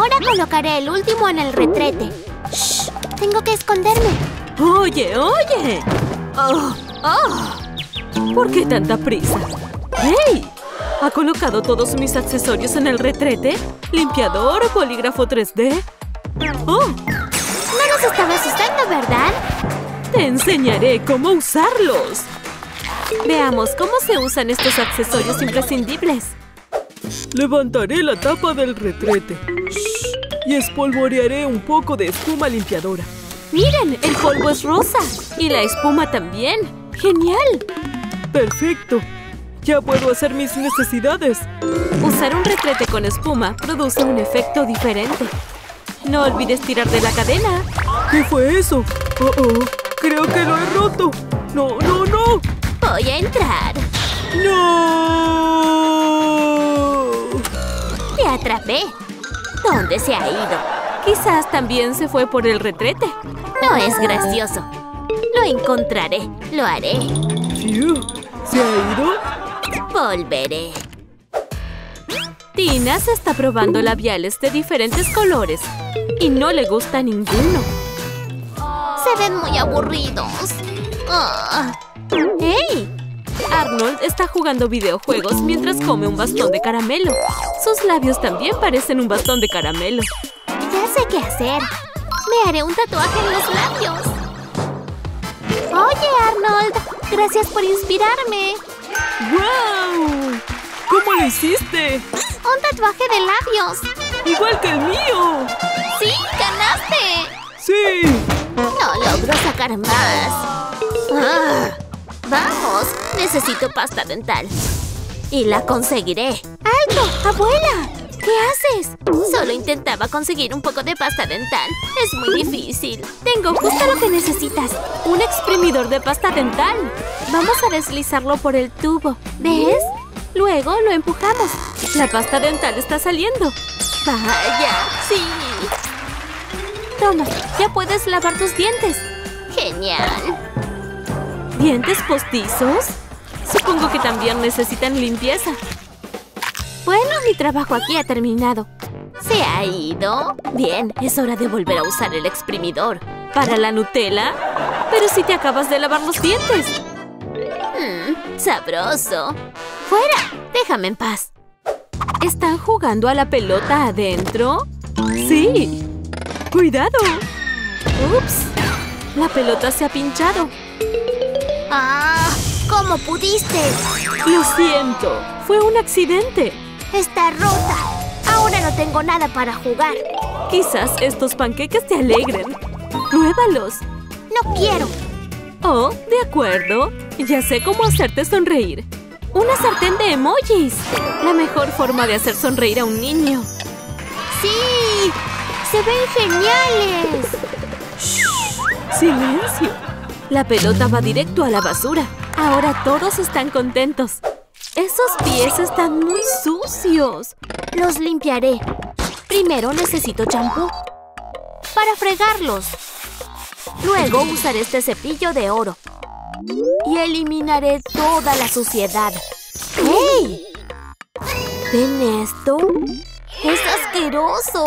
Ahora colocaré el último en el retrete. ¡Shh! Tengo que esconderme. ¡Oye, oye! ¡Oh! ¡Oh! ¿Por qué tanta prisa? ¡Hey! ¿Ha colocado todos mis accesorios en el retrete? ¿Limpiador, bolígrafo 3D? ¡Oh! No nos estaba asustando, ¿verdad? Te enseñaré cómo usarlos. Veamos cómo se usan estos accesorios imprescindibles. Levantaré la tapa del retrete. Shh. Y espolvorearé un poco de espuma limpiadora. ¡Miren! El polvo es rosa. Y la espuma también. ¡Genial! ¡Perfecto! ¡Ya puedo hacer mis necesidades! Usar un retrete con espuma produce un efecto diferente. No olvides tirar de la cadena. ¿Qué fue eso? ¡Oh! Creo que lo he roto. ¡No, no, no! Voy a entrar. ¡No! Te atrapé. ¿Dónde se ha ido? Quizás también se fue por el retrete. No es gracioso. Lo encontraré. Lo haré. ¿Se ha ido? Volveré. Tina se está probando labiales de diferentes colores. Y no le gusta ninguno. Se ven muy aburridos. ¡Hey! Arnold está jugando videojuegos mientras come un bastón de caramelo. Sus labios también parecen un bastón de caramelo. Ya sé qué hacer. Me haré un tatuaje en los labios. ¡Oye, Arnold! Gracias por inspirarme. ¡Wow! ¿Cómo lo hiciste? Un tatuaje de labios. ¡Igual que el mío! ¡Sí! ¡Ganaste! ¡Sí! No logro sacar más. ¡Vamos! Necesito pasta dental. Y la conseguiré. ¡Alto! ¡Abuela! ¿Qué haces? Solo intentaba conseguir un poco de pasta dental. Es muy difícil. Tengo justo lo que necesitas. Un exprimidor de pasta dental. Vamos a deslizarlo por el tubo. ¿Ves? Luego lo empujamos. La pasta dental está saliendo. ¡Vaya! ¡Sí! Toma, ya puedes lavar tus dientes. ¡Genial! ¿Dientes postizos? Supongo que también necesitan limpieza. Bueno, mi trabajo aquí ha terminado. ¿Se ha ido? Bien, es hora de volver a usar el exprimidor. ¿Para la Nutella? Pero si te acabas de lavar los dientes. Sabroso. ¡Fuera! Déjame en paz. ¿Están jugando a la pelota adentro? ¡Sí! ¡Cuidado! ¡Ups! La pelota se ha pinchado. ¡Ah! ¿Cómo pudiste? Lo siento. Fue un accidente. Está rota. Ahora no tengo nada para jugar. Quizás estos panqueques te alegren. Pruébalos. No quiero. Oh, de acuerdo. Ya sé cómo hacerte sonreír. ¡Una sartén de emojis! La mejor forma de hacer sonreír a un niño. ¡Sí! ¡Se ven geniales! ¡Shh! ¡Silencio! La pelota va directo a la basura. Ahora todos están contentos. Esos pies están muy sucios. Los limpiaré. Primero necesito champú para fregarlos. Luego usaré este cepillo de oro. Y eliminaré toda la suciedad. ¡Hey! ¿Ven esto? ¡Es asqueroso!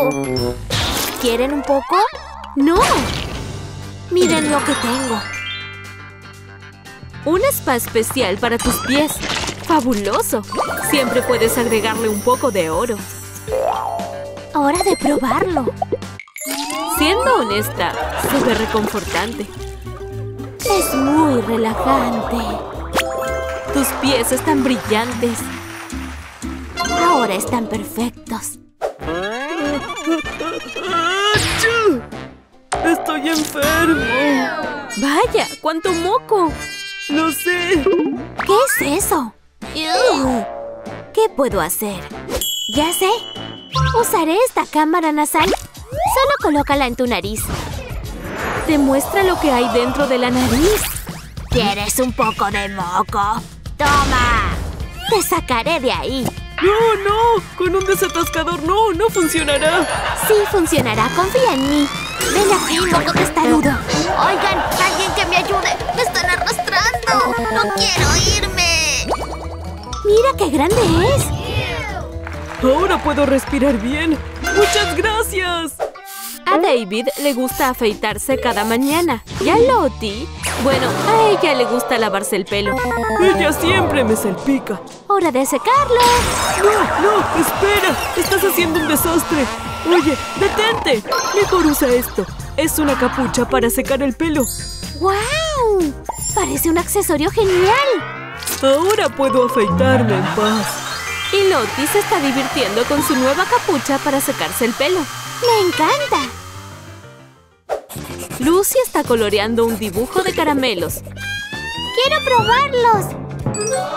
¿Quieren un poco? ¡No! Miren lo que tengo. Un spa especial para tus pies. ¡Fabuloso! Siempre puedes agregarle un poco de oro. ¡Hora de probarlo! Siendo honesta, se ve reconfortante. Es muy relajante. Tus pies están brillantes. Ahora están perfectos. ¡Estoy enfermo! ¡Vaya! ¡Cuánto moco! ¡No sé! ¿Qué es eso? ¿Qué puedo hacer? ¡Ya sé! Usaré esta cámara nasal. Solo colócala en tu nariz. Te muestra lo que hay dentro de la nariz. ¿Quieres un poco de moco? ¡Toma! ¡Te sacaré de ahí! ¡No, no! ¡Con un desatascador no! ¡No funcionará! Sí funcionará. Confía en mí. ¡Ven aquí, un poco testarudo! ¡Oigan! ¡Alguien que me ayude! ¡Me están arrastrando! ¡No quiero irme! ¡Mira qué grande es! ¡Ahora puedo respirar bien! ¡Muchas gracias! A David le gusta afeitarse cada mañana. ¿Y a Lottie? Bueno, a ella le gusta lavarse el pelo. ¡Ella siempre me salpica! ¡Hora de secarlo! ¡No, no! ¡Espera! ¡Estás haciendo un desastre! ¡Oye, detente! Mejor usa esto. Es una capucha para secar el pelo. ¡Wow! ¡Parece un accesorio genial! Ahora puedo afeitarme en paz. Y Lottie se está divirtiendo con su nueva capucha para secarse el pelo. ¡Me encanta! Lucy está coloreando un dibujo de caramelos. ¡Quiero probarlos!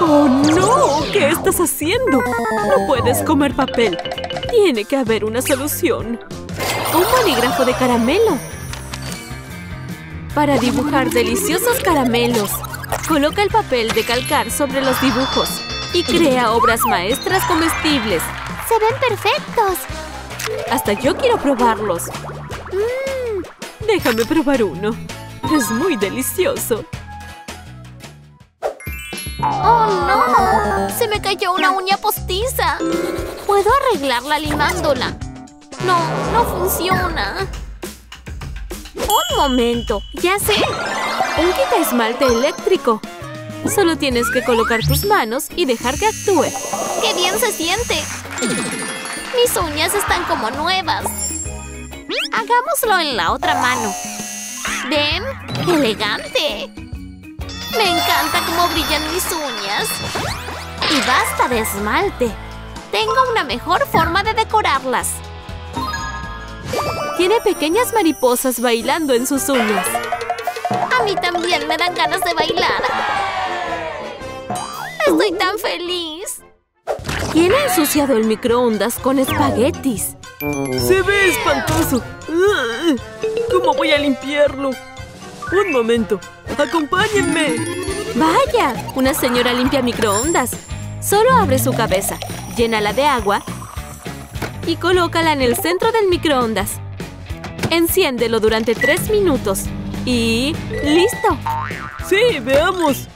¡Oh, no! ¿Qué estás haciendo? No puedes comer papel. Tiene que haber una solución. Un bolígrafo de caramelo. Para dibujar deliciosos caramelos, coloca el papel de calcar sobre los dibujos y crea obras maestras comestibles. ¡Se ven perfectos! Hasta yo quiero probarlos. Déjame probar uno. Es muy delicioso. ¡Oh, no! ¡Se me cayó una uña postiza! ¿Puedo arreglarla limándola? No, no funciona. ¡Un momento! ¡Ya sé! Un quita esmalte eléctrico. Solo tienes que colocar tus manos y dejar que actúe. ¡Qué bien se siente! Mis uñas están como nuevas. Hagámoslo en la otra mano. ¿Ven? ¡Elegante! Me encanta cómo brillan mis uñas. Y basta de esmalte. Tengo una mejor forma de decorarlas. Tiene pequeñas mariposas bailando en sus uñas. A mí también me dan ganas de bailar. Estoy tan feliz. ¿Quién ha ensuciado el microondas con espaguetis? ¡Se ve espantoso! ¿Cómo voy a limpiarlo? Un momento. ¡Acompáñenme! ¡Vaya! Una señora limpia microondas. Solo abre su cabeza, llénala de agua y colócala en el centro del microondas. Enciéndelo durante 3 minutos. Y... ¡listo! ¡Sí! ¡Veamos!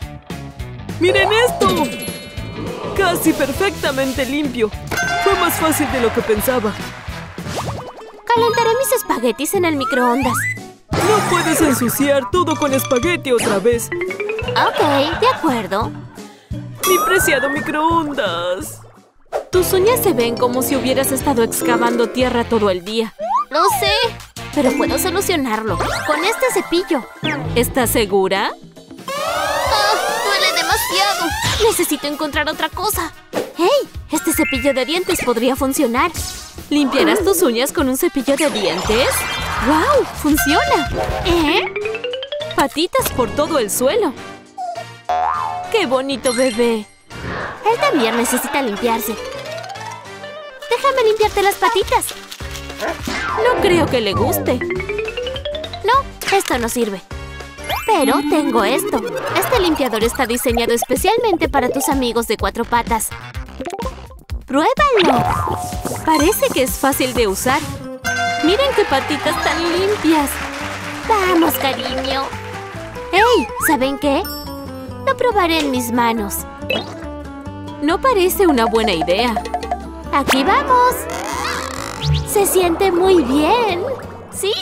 ¡Miren esto! ¡Casi perfectamente limpio! Fue más fácil de lo que pensaba. Calentaré mis espaguetis en el microondas. No puedes ensuciar todo con espagueti otra vez. Ok, de acuerdo. Mi preciado microondas. Tus uñas se ven como si hubieras estado excavando tierra todo el día. Lo sé, pero puedo solucionarlo con este cepillo. ¿Estás segura? Duele demasiado. Necesito encontrar otra cosa. ¡Hey! Este cepillo de dientes podría funcionar. ¿Limpiarás tus uñas con un cepillo de dientes? ¡Wow! ¡Funciona! Patitas por todo el suelo. ¡Qué bonito bebé! Él también necesita limpiarse. Déjame limpiarte las patitas. No creo que le guste. No, esto no sirve. Pero tengo esto. Este limpiador está diseñado especialmente para tus amigos de 4 patas. ¡Pruébalo! Parece que es fácil de usar. ¡Miren qué patitas tan limpias! ¡Vamos, cariño! ¡Hey! ¿Saben qué? Lo probaré en mis manos. No parece una buena idea. ¡Aquí vamos! ¡Se siente muy bien! ¡Sí!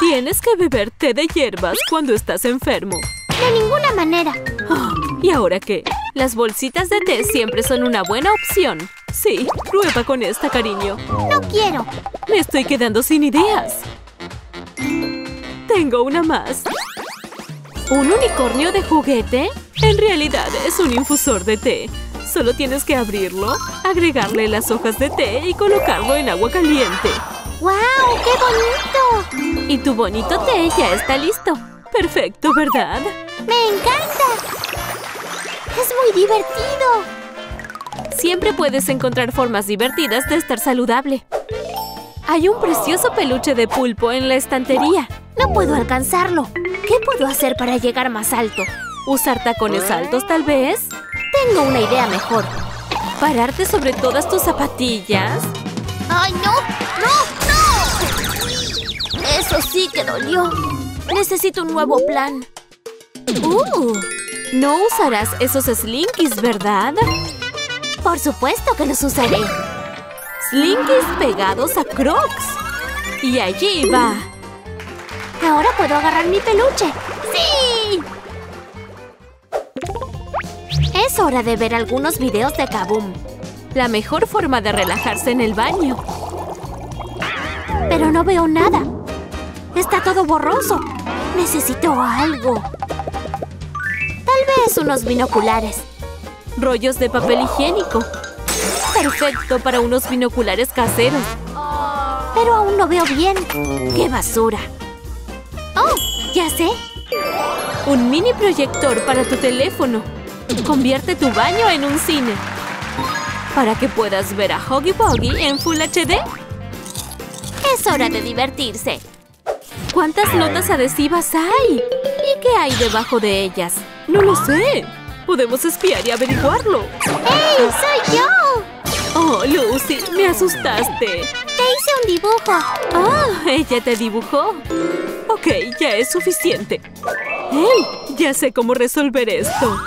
Tienes que beber té de hierbas cuando estás enfermo. De ninguna manera. Oh, ¿y ahora qué? Las bolsitas de té siempre son una buena opción. Sí, prueba con esta, cariño. No quiero. Me estoy quedando sin ideas. Tengo una más. ¿Un unicornio de juguete? En realidad es un infusor de té. Solo tienes que abrirlo, agregarle las hojas de té y colocarlo en agua caliente. ¡Wow! ¡Qué bonito! Y tu bonito té ya está listo. Perfecto, ¿verdad? ¡Me encanta! ¡Es muy divertido! Siempre puedes encontrar formas divertidas de estar saludable. Hay un precioso peluche de pulpo en la estantería. No puedo alcanzarlo. ¿Qué puedo hacer para llegar más alto? ¿Usar tacones altos, tal vez? Tengo una idea mejor. ¿Pararte sobre todas tus zapatillas? ¡Ay, no! ¡No! ¡No! ¡Eso sí que dolió! Necesito un nuevo plan. No usarás esos slinkies, ¿verdad? Por supuesto que los usaré. Slinkies pegados a Crocs. Y allí va. Ahora puedo agarrar mi peluche. ¡Sí! Es hora de ver algunos videos de Kaboom. La mejor forma de relajarse en el baño. Pero no veo nada. Está todo borroso. Necesito algo. Tal vez unos binoculares. Rollos de papel higiénico. Perfecto para unos binoculares caseros. Pero aún no veo bien. ¡Qué basura! ¡Oh! ¡Ya sé! Un mini proyector para tu teléfono. Convierte tu baño en un cine. Para que puedas ver a Huggy Wuggy en Full HD. Es hora de divertirse. ¿Cuántas notas adhesivas hay? ¿Y qué hay debajo de ellas? No lo sé. Podemos espiar y averiguarlo. ¡Hey! ¡Soy yo! Oh, Lucy, me asustaste. Te hice un dibujo. Oh, ella te dibujó. Ok, ya es suficiente. ¡Hey! Ya sé cómo resolver esto.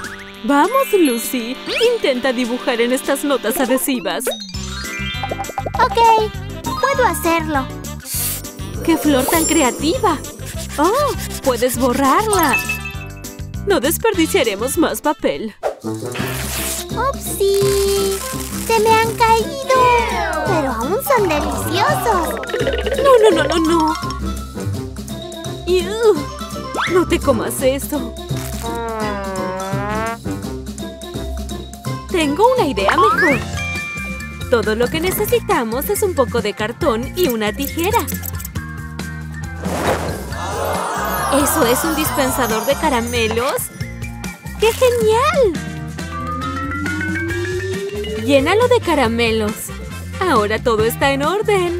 Vamos, Lucy. Intenta dibujar en estas notas adhesivas. Ok, puedo hacerlo. ¡Qué flor tan creativa! ¡Oh! ¡Puedes borrarla! No desperdiciaremos más papel. ¡Upsi! ¡Se me han caído! ¡Pero aún son deliciosos! ¡No, no, no, no, no! ¡Ew! ¡No te comas eso! Tengo una idea mejor. Todo lo que necesitamos es un poco de cartón y una tijera. ¿Eso es un dispensador de caramelos? ¡Qué genial! Llénalo de caramelos. Ahora todo está en orden.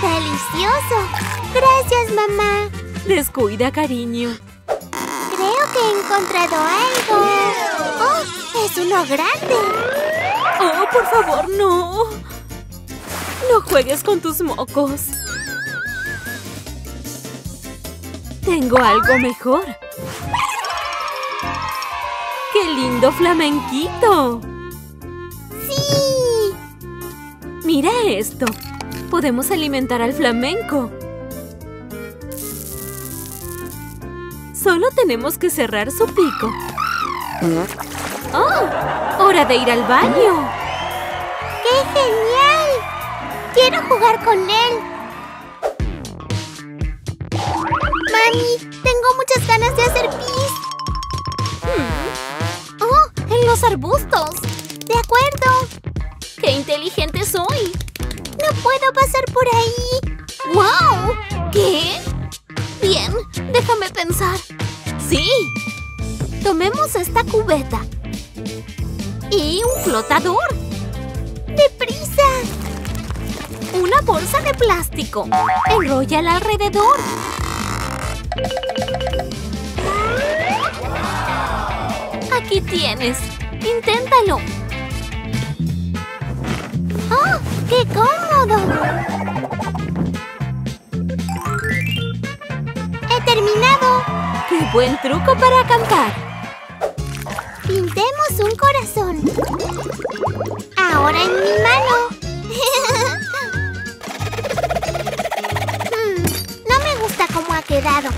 ¡Delicioso! ¡Gracias, mamá! Descuida, cariño. Creo que he encontrado algo. ¡Oh! ¡Es uno grande! ¡Oh, por favor, no! No juegues con tus mocos. Tengo algo mejor. ¡Qué lindo flamenquito! ¡Sí! Mira esto. Podemos alimentar al flamenco. Solo tenemos que cerrar su pico. ¡Oh! ¡Hora de ir al baño! ¡Qué genial! ¡Quiero jugar con él! ¡Mami! ¡Tengo muchas ganas de hacer pis! ¡Oh! ¡En los arbustos! ¡De acuerdo! ¡Qué inteligente soy! ¡No puedo pasar por ahí! ¡Wow! ¿Qué? Bien, déjame pensar. ¡Sí! Tomemos esta cubeta. Y un flotador. ¡Deprisa! Una bolsa de plástico. Enróllala alrededor. Aquí tienes. Inténtalo. ¡Oh! ¡Qué cómodo! ¡He terminado! ¡Qué buen truco para acampar! Pintemos un corazón. Ahora en mi mano. No me gusta cómo ha quedado.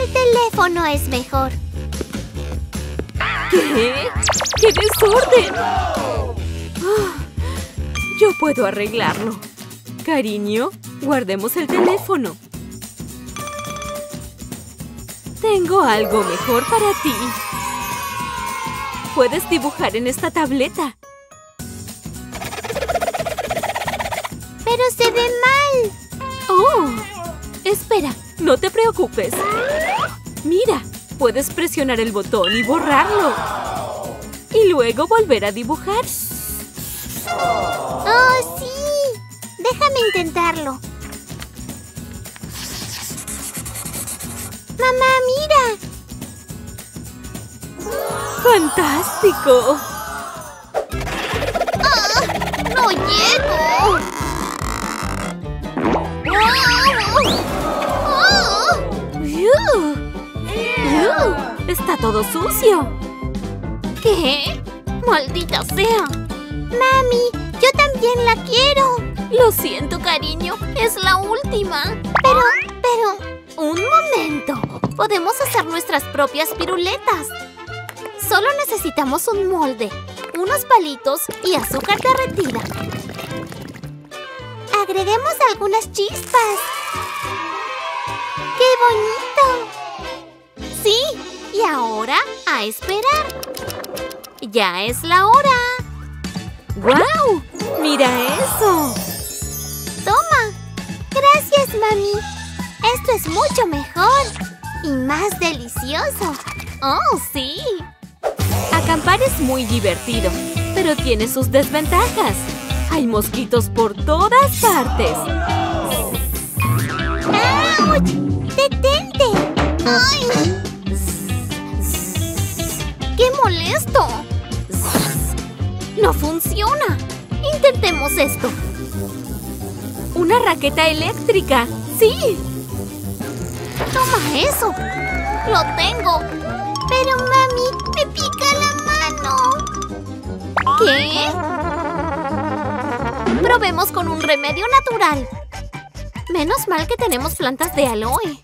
El teléfono es mejor. ¿Qué? ¡Qué desorden! Oh, yo puedo arreglarlo. Cariño, guardemos el teléfono. Tengo algo mejor para ti. Puedes dibujar en esta tableta. ¡Pero se ve mal! ¡Oh! Espera, no te preocupes. Mira, puedes presionar el botón y borrarlo. Y luego volver a dibujar. ¡Oh, sí! Déjame intentarlo. ¡Mamá, mira! ¡Fantástico! ¡Ah! ¡No llego! ¡Oh! ¡Oh! ¡Oh! ¡Oh! ¡Está todo sucio! ¿Qué? ¡Maldita sea! ¡Mami! ¡Yo también la quiero! Lo siento, cariño. Es la última. Pero... ¡Un momento! Podemos hacer nuestras propias piruletas. Solo necesitamos un molde, unos palitos y azúcar derretida. Agreguemos algunas chispas. ¡Qué bonito! ¡Sí! Y ahora, a esperar. ¡Ya es la hora! ¡Guau! ¡Mira eso! ¡Toma! ¡Gracias, mami! ¡Esto es mucho mejor! ¡Y más delicioso! ¡Oh, sí! Acampar es muy divertido, pero tiene sus desventajas. Hay mosquitos por todas partes. ¡Auch! ¡Detente! ¡Ay! ¡Qué molesto! ¡No funciona! ¡Intentemos esto! ¡Una raqueta eléctrica! ¡Sí! ¡Toma eso! ¡Lo tengo! ¡Pero, mami, me pica la mano! ¿Qué? ¡Probemos con un remedio natural! Menos mal que tenemos plantas de aloe.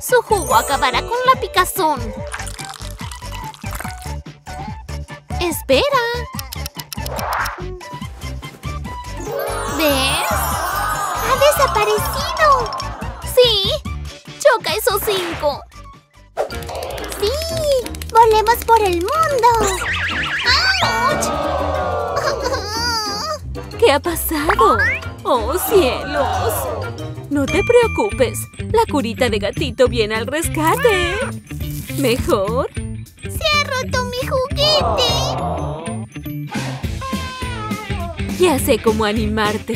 Su jugo acabará con la picazón. ¡Espera! ¿Ves? ¡Ha desaparecido! ¡Sí! ¡Choca esos 5! ¡Sí! ¡Volemos por el mundo! ¡Auch! ¿Qué ha pasado? ¡Oh, cielos! No te preocupes. La curita de gatito viene al rescate. ¿Mejor? ¡Roto mi juguete! Ya sé cómo animarte.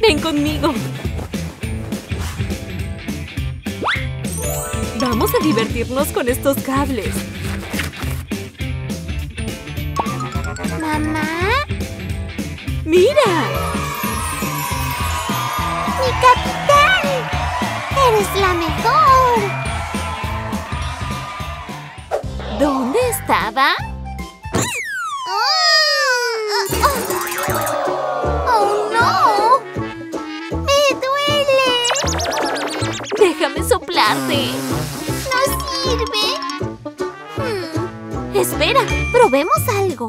Ven conmigo. Vamos a divertirnos con estos cables. ¿Mamá? ¡Mira! ¡Mi capitán! ¡Eres la mejor! ¿Dónde estaba? ¡Oh, no! ¡Me duele! ¡Déjame soplarte! ¡No sirve! Espera, probemos algo.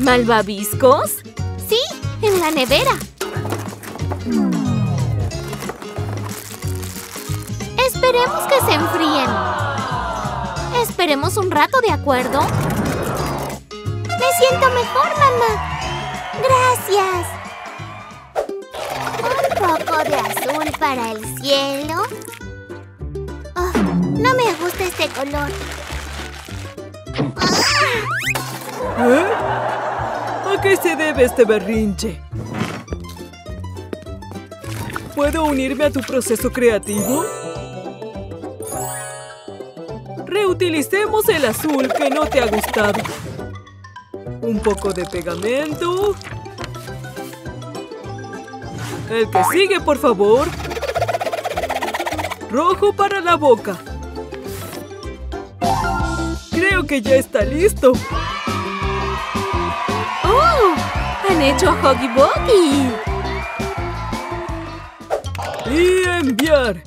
¿Malvaviscos? Sí, en la nevera. Esperemos que se enfríen. Esperemos un rato, ¿de acuerdo? ¡Me siento mejor, mamá! ¡Gracias! Un poco de azul para el cielo. Oh, no me gusta este color. ¿Eh? ¿A qué se debe este berrinche? ¿Puedo unirme a tu proceso creativo? Utilicemos el azul que no te ha gustado. Un poco de pegamento. El que sigue, por favor. Rojo para la boca. Creo que ya está listo. ¡Oh! ¡Han hecho Huggy Buggy! Y enviar.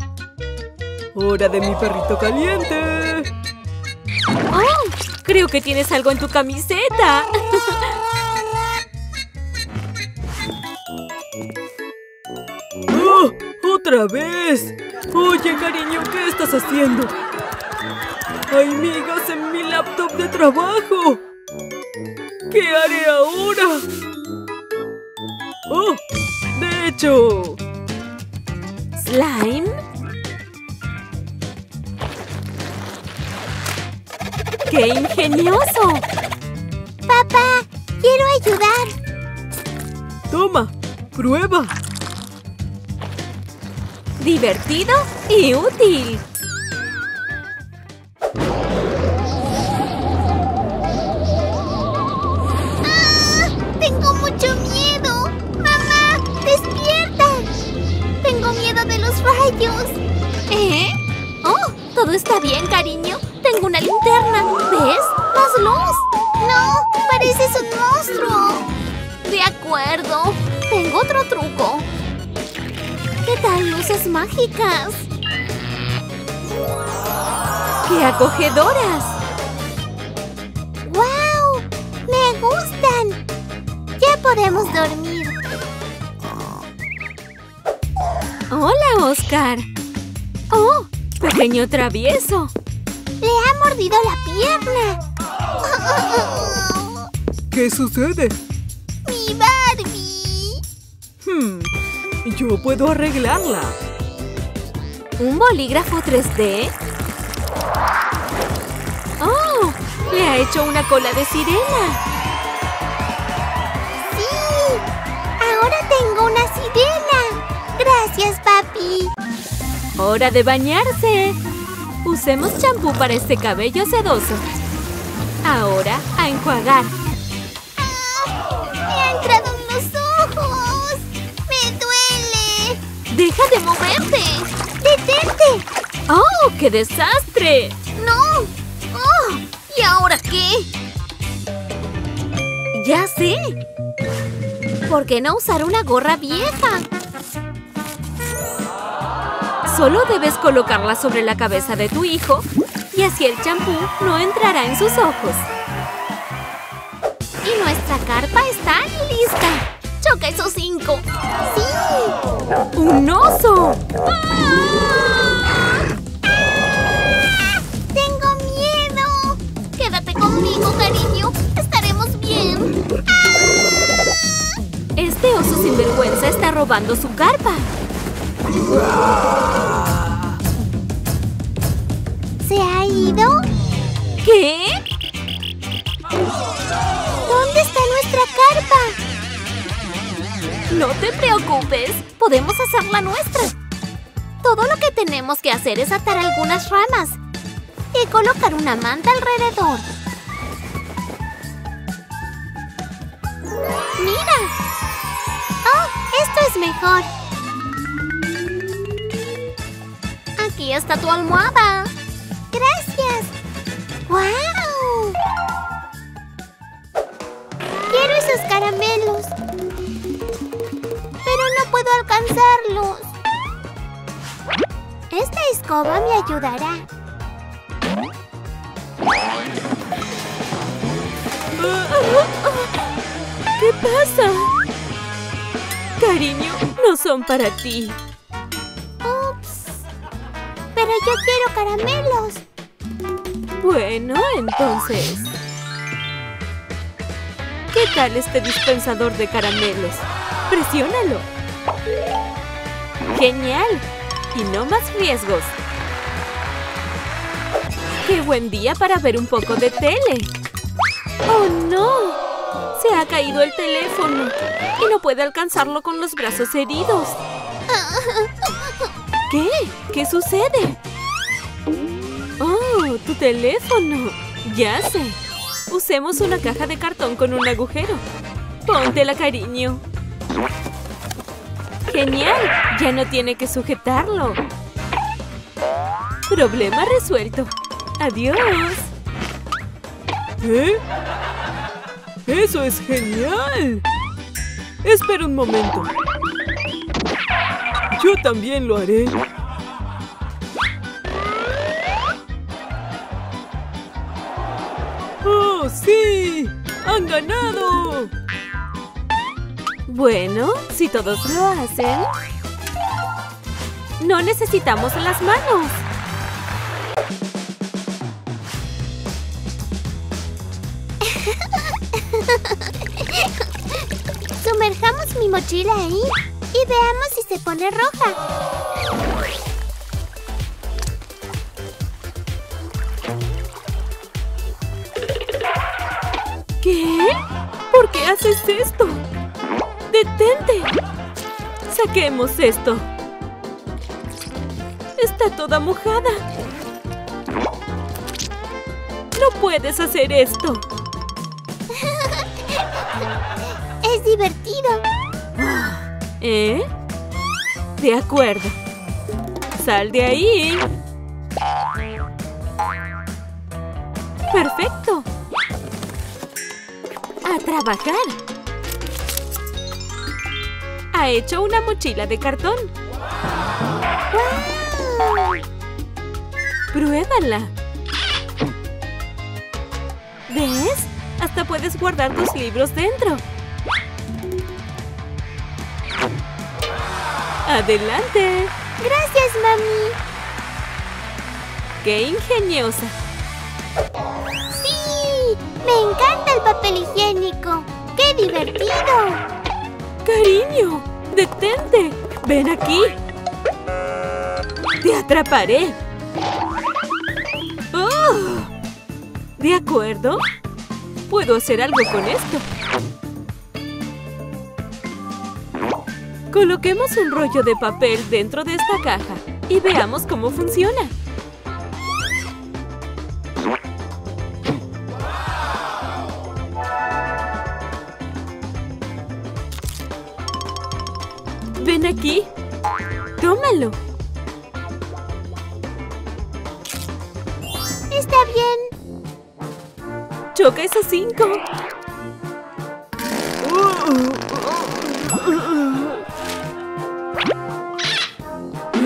Hora de mi perrito caliente. ¡Oh! Creo que tienes algo en tu camiseta. ¡Oh! ¡Otra vez! Oye, cariño, ¿qué estás haciendo? ¡Hay migas en mi laptop de trabajo! ¿Qué haré ahora? ¡Oh! ¡De hecho! ¿Slime? ¡Qué ingenioso! ¡Papá! ¡Quiero ayudar! ¡Toma! ¡Prueba! ¡Divertido y útil! ¡Ah! ¡Tengo mucho miedo! ¡Mamá! ¡Despierta! ¡Tengo miedo de los rayos! ¿Eh? ¡Oh! ¡Todo está Está bien, cariño. Tengo una linterna. ¿Ves? ¡Más luz! ¡No! ¡Pareces un monstruo! De acuerdo. Tengo otro truco. ¿Qué tal luces mágicas? ¡Qué acogedoras! ¡Guau! ¡Me gustan! Ya podemos dormir. ¡Hola, Oscar! ¡Oh! ¡Pequeño travieso! ¡Le ha mordido la pierna! ¿Qué sucede? ¡Mi Barbie! Yo puedo arreglarla. ¿Un bolígrafo 3D? ¡Oh! ¡Le ha hecho una cola de sirena! ¡Sí! ¡Ahora tengo una sirena! ¡Gracias, papi! ¡Hora de bañarse! Usemos champú para este cabello sedoso. Ahora, a enjuagar. ¡Ah! ¡Me ha entrado en los ojos! ¡Me duele! ¡Deja de moverte! ¡Detente! ¡Oh, qué desastre! ¡No! ¡Oh! ¿Y ahora qué? ¡Ya sé! ¿Por qué no usar una gorra vieja? Solo debes colocarla sobre la cabeza de tu hijo y así el champú no entrará en sus ojos. Y nuestra carpa está lista. ¡Choca esos 5! ¡Sí! ¡Un oso! ¡Ah! ¡Ah! ¡Tengo miedo! Quédate conmigo, cariño. Estaremos bien. ¡Ah! Este oso sinvergüenza está robando su carpa. ¿Se ha ido? ¿Qué? ¿Dónde está nuestra carpa? No te preocupes, podemos hacer la nuestra. Todo lo que tenemos que hacer es atar algunas ramas y colocar una manta alrededor. ¡Mira! ¡Oh, esto es mejor! Aquí está tu almohada. Gracias. ¡Wow! Quiero esos caramelos, pero no puedo alcanzarlos. Esta escoba me ayudará. ¿Qué pasa? Cariño, no son para ti. Pero yo quiero caramelos. Bueno, entonces... ¿Qué tal este dispensador de caramelos? ¡Presiónalo! ¡Genial! Y no más riesgos. ¡Qué buen día para ver un poco de tele! ¡Oh, no! Se ha caído el teléfono y no puede alcanzarlo con los brazos heridos. ¿Qué? ¿Qué sucede? ¡Oh, tu teléfono! ¡Ya sé! Usemos una caja de cartón con un agujero. ¡Póntela, cariño! ¡Genial! Ya no tiene que sujetarlo. Problema resuelto. ¡Adiós! ¿Eh? ¡Eso es genial! Espera un momento. Yo también lo haré. ¡Oh, sí! ¡Han ganado! Bueno, si todos lo hacen... ¡No necesitamos las manos! Sumerjamos mi mochila ahí. Y veamos si se pone roja. ¿Qué? ¿Por qué haces esto? ¡Detente! Saquemos esto. Está toda mojada. No puedes hacer esto. Es divertido. ¿Eh? De acuerdo. ¡Sal de ahí! ¡Perfecto! ¡A trabajar! ¡Ha hecho una mochila de cartón! ¡Wow! ¡Pruébala! ¿Ves? Hasta puedes guardar tus libros dentro. ¡Adelante! ¡Gracias, mami! ¡Qué ingeniosa! ¡Sí! ¡Me encanta el papel higiénico! ¡Qué divertido! ¡Cariño! ¡Detente! ¡Ven aquí! ¡Te atraparé! ¡Oh! ¿De acuerdo? Puedo hacer algo con esto. Coloquemos un rollo de papel dentro de esta caja y veamos cómo funciona. Ven aquí. Tómalo. Está bien. Choca esos 5.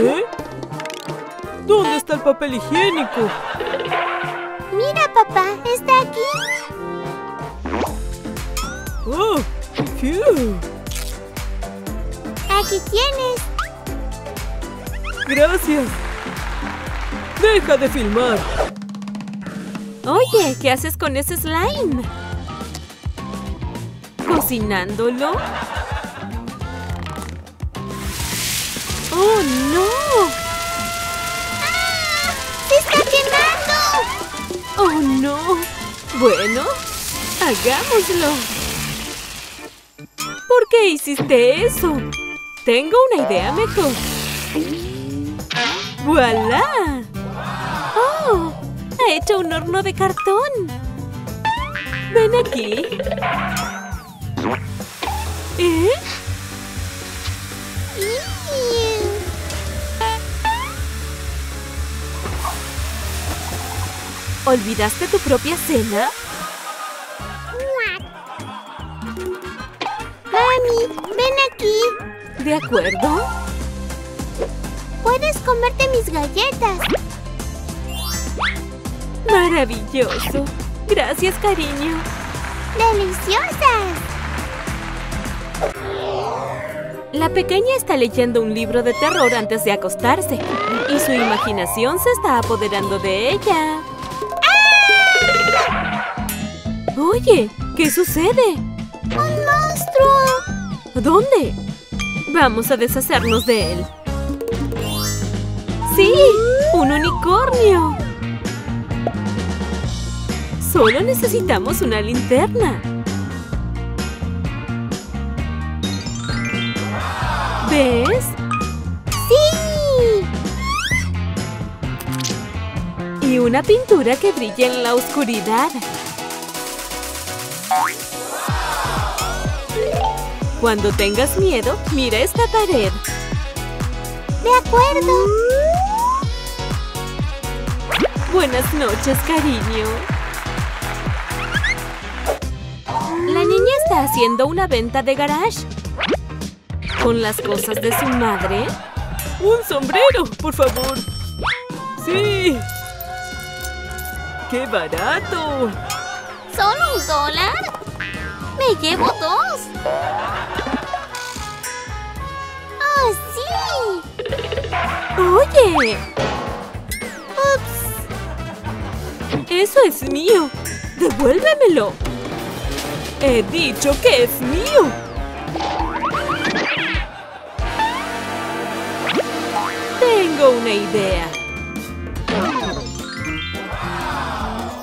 ¿Eh? ¿Dónde está el papel higiénico? Mira, papá, está aquí. ¡Oh! ¡Qué! Aquí tienes. Gracias. Deja de filmar. Oye, ¿qué haces con ese slime? ¿Cocinándolo? ¡Oh, no! ¡Ah! ¡Se está quemando! ¡Oh, no! Bueno, hagámoslo. ¿Por qué hiciste eso? Tengo una idea mejor. ¡Voilá! ¡Oh! ¡Ha hecho un horno de cartón! Ven aquí. ¿Eh? ¿Olvidaste tu propia cena? Mami, ven aquí. ¿De acuerdo? Puedes comerte mis galletas. Maravilloso. Gracias, cariño. ¡Deliciosas! La pequeña está leyendo un libro de terror antes de acostarse. Y su imaginación se está apoderando de ella. Oye, ¿qué sucede? ¡Un monstruo! ¿Dónde? Vamos a deshacernos de él. ¡Sí! ¡Un unicornio! Solo necesitamos una linterna. ¿Ves? ¡Sí! Y una pintura que brilla en la oscuridad. Cuando tengas miedo, mira esta pared. ¡De acuerdo! Buenas noches, cariño. La niña está haciendo una venta de garage. ¿Con las cosas de su madre? ¡Un sombrero, por favor! ¡Sí! ¡Qué barato! ¿Solo $1? ¡Me llevo 2! ¡Oh, sí! ¡Oye! ¡Ups! ¡Eso es mío! ¡Devuélvemelo! ¡He dicho que es mío! ¡Tengo una idea!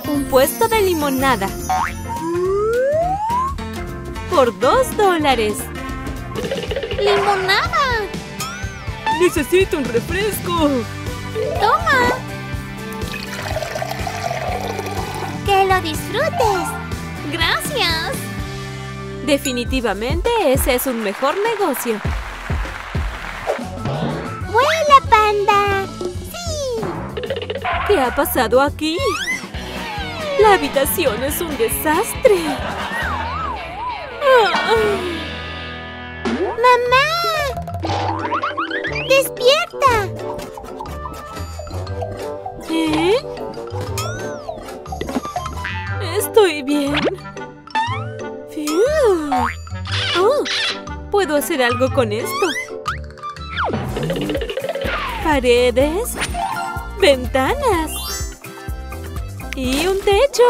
¡Un puesto de limonada! Por $2. ¡Limonada! ¡Necesito un refresco! ¡Toma! ¡Que lo disfrutes! ¡Gracias! Definitivamente ese es un mejor negocio. ¡Vuela, panda! ¡Sí! ¿Qué ha pasado aquí? La habitación es un desastre. ¡Mamá! ¡Despierta! ¿Eh? Estoy bien. Oh, ¿puedo hacer algo con esto? Paredes, ventanas y un techo.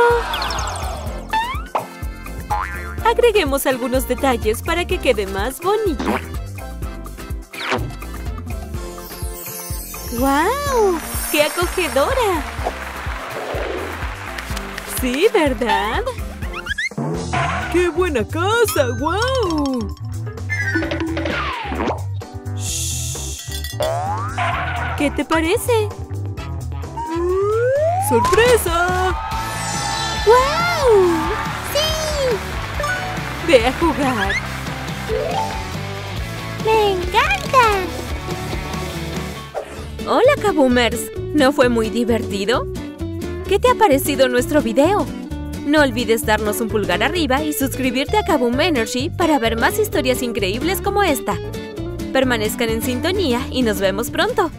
Agreguemos algunos detalles para que quede más bonito. ¡Wow! ¡Qué acogedora! Sí, ¿verdad? ¡Qué buena casa! ¡Wow! ¿Qué te parece? ¡Sorpresa! ¡Wow! ¡Sí! ¡Ve a jugar! ¡Me encanta! ¡Hola, Kaboomers! ¿No fue muy divertido? ¿Qué te ha parecido nuestro video? No olvides darnos un pulgar arriba y suscribirte a Kaboom Energy para ver más historias increíbles como esta. Permanezcan en sintonía y nos vemos pronto.